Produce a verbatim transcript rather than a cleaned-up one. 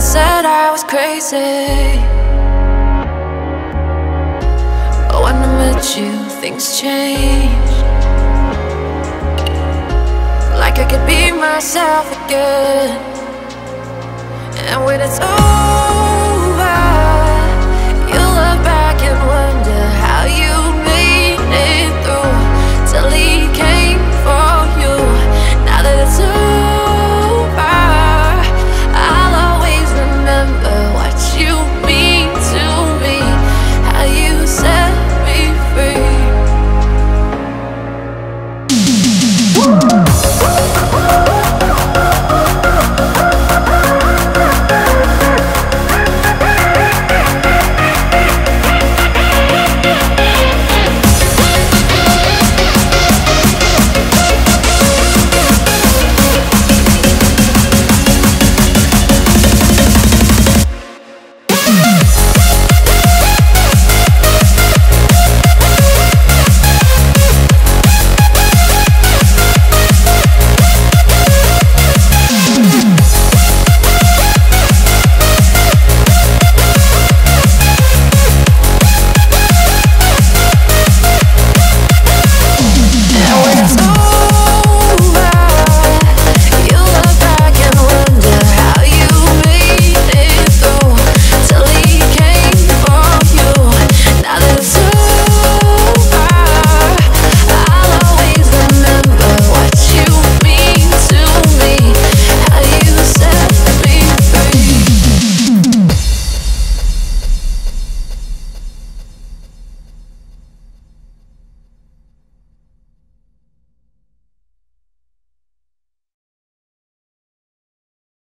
Everyone said I was crazy, but when I met you, things changed. Like I could be myself again, and when it's over.